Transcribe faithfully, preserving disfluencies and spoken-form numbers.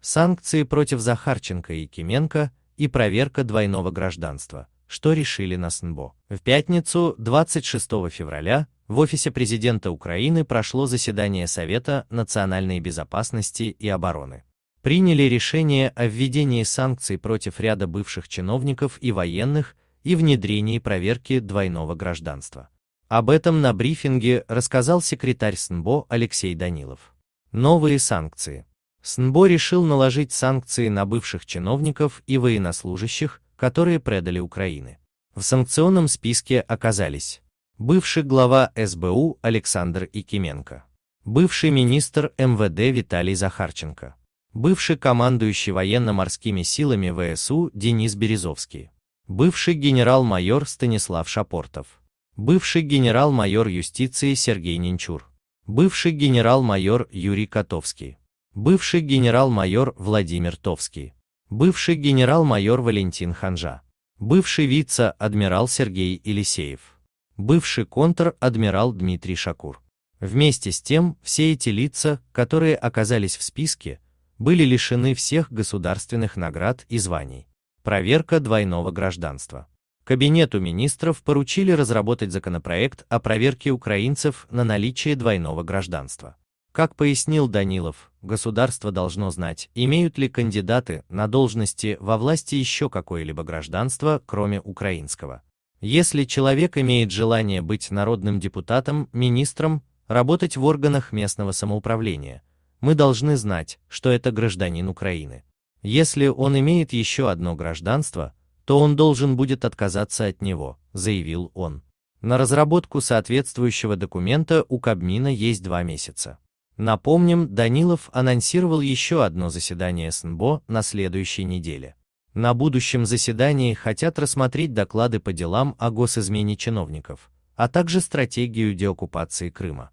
санкции против Захарченко и Якименко и проверка двойного гражданства, что решили на СНБО. В пятницу, двадцать шестого февраля, в офисе президента Украины прошло заседание Совета национальной безопасности и обороны. Приняли решение о введении санкций против ряда бывших чиновников и военных и внедрении проверки двойного гражданства. Об этом на брифинге рассказал секретарь СНБО Алексей Данилов. Новые санкции. СНБО решил наложить санкции на бывших чиновников и военнослужащих, которые предали Украины. В санкционном списке оказались бывший глава эс бэ у Александр Якименко, бывший министр эм вэ дэ Виталий Захарченко, бывший командующий военно-морскими силами вэ эс у Денис Березовский, бывший генерал-майор Станислав Шапортов, бывший генерал-майор юстиции Сергей Нинчур, бывший генерал-майор Юрий Котовский, бывший генерал-майор Владимир Товский, бывший генерал-майор Валентин Ханжа, бывший вице-адмирал Сергей Елисеев, бывший контр-адмирал Дмитрий Шакур. Вместе с тем, все эти лица, которые оказались в списке, были лишены всех государственных наград и званий. Проверка двойного гражданства. Кабинету министров поручили разработать законопроект о проверке украинцев на наличие двойного гражданства. Как пояснил Данилов, государство должно знать, имеют ли кандидаты на должности во власти еще какое-либо гражданство, кроме украинского. Если человек имеет желание быть народным депутатом, министром, работать в органах местного самоуправления, мы должны знать, что это гражданин Украины. Если он имеет еще одно гражданство, то он должен будет отказаться от него, заявил он. На разработку соответствующего документа у Кабмина есть два месяца. Напомним, Данилов анонсировал еще одно заседание СНБО на следующей неделе. На будущем заседании хотят рассмотреть доклады по делам о госизмене чиновников, а также стратегию деоккупации Крыма.